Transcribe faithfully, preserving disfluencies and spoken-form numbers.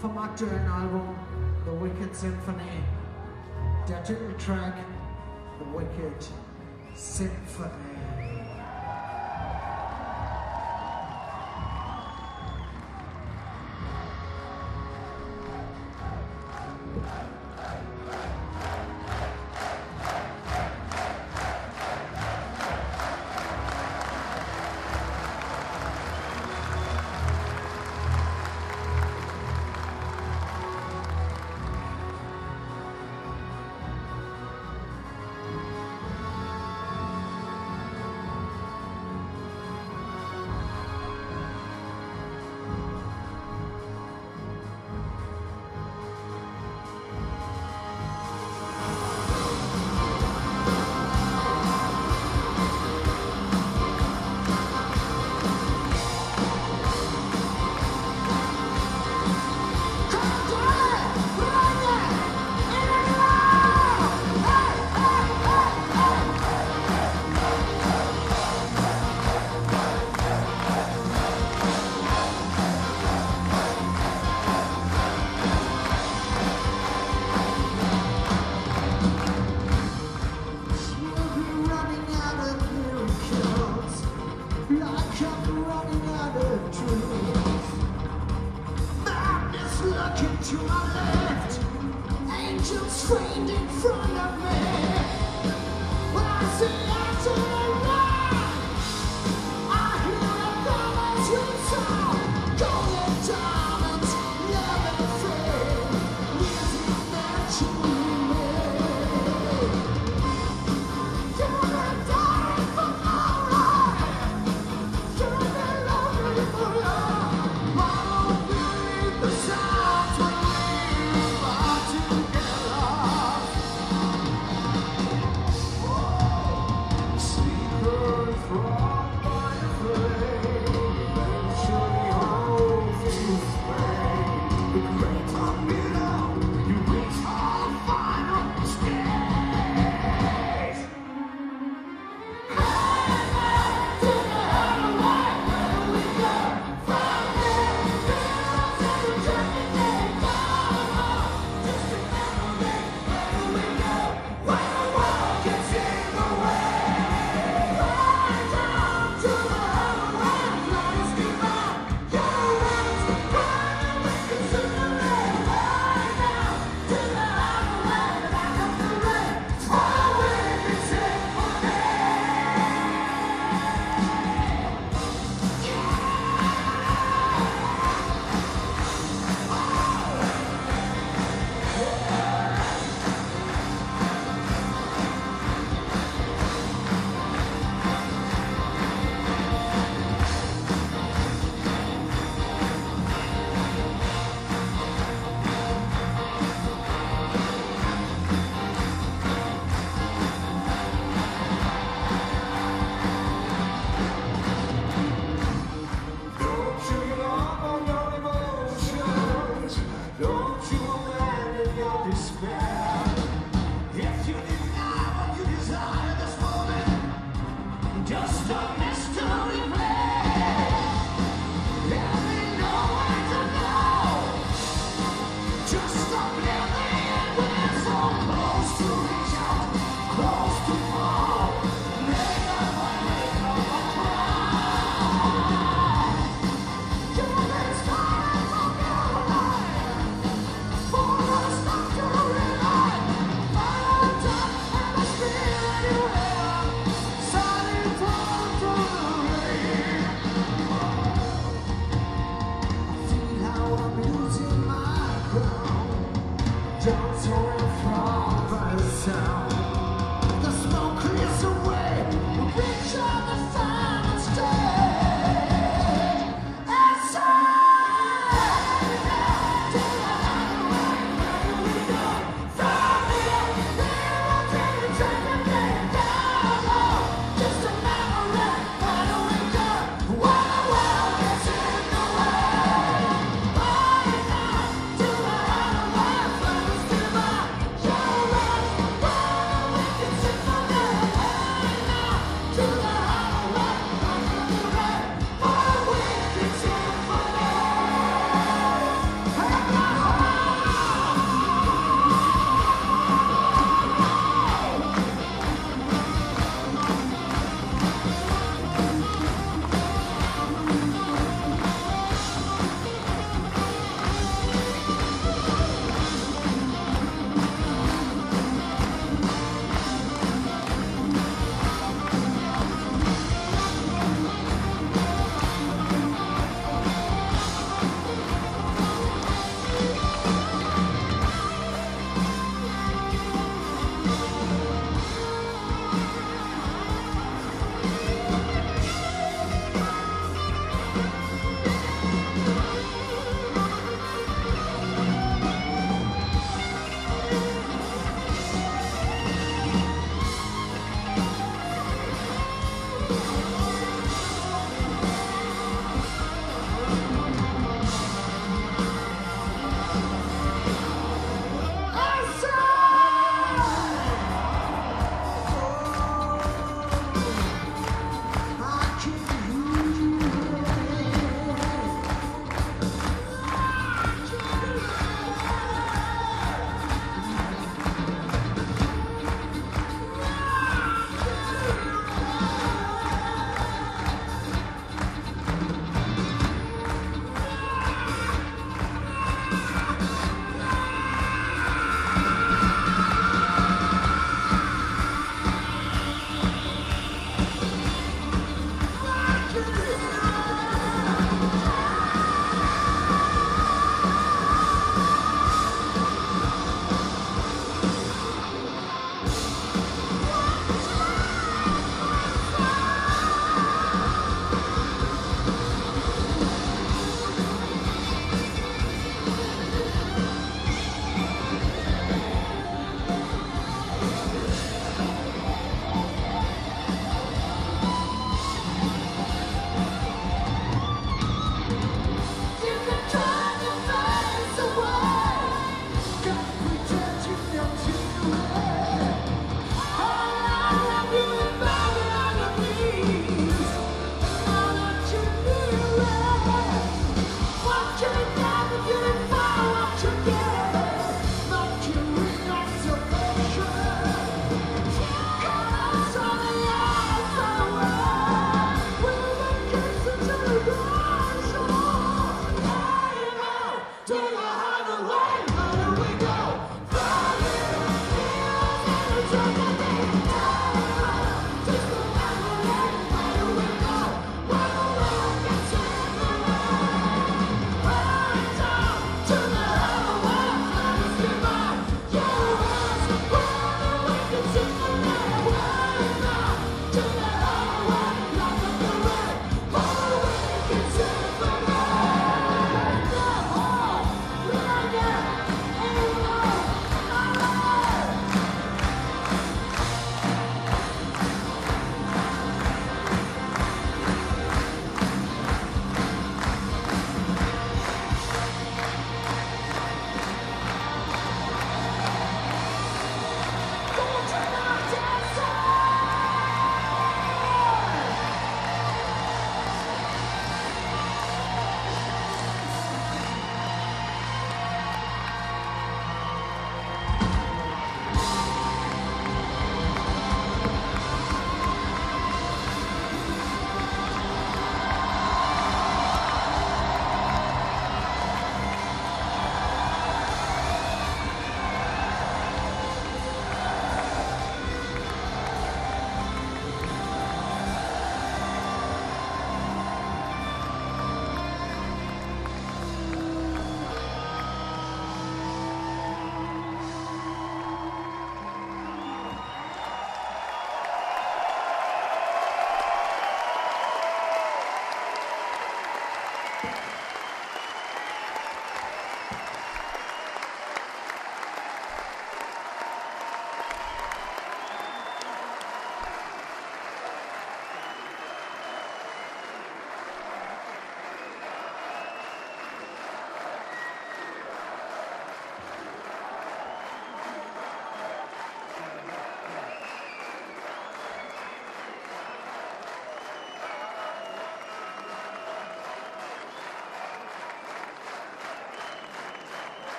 vermarkte ein Album, The Wicked Symphony. Der Titeltrack, The Wicked Symphony. To my left, angels framed in front of me. When I see I turn around. Right.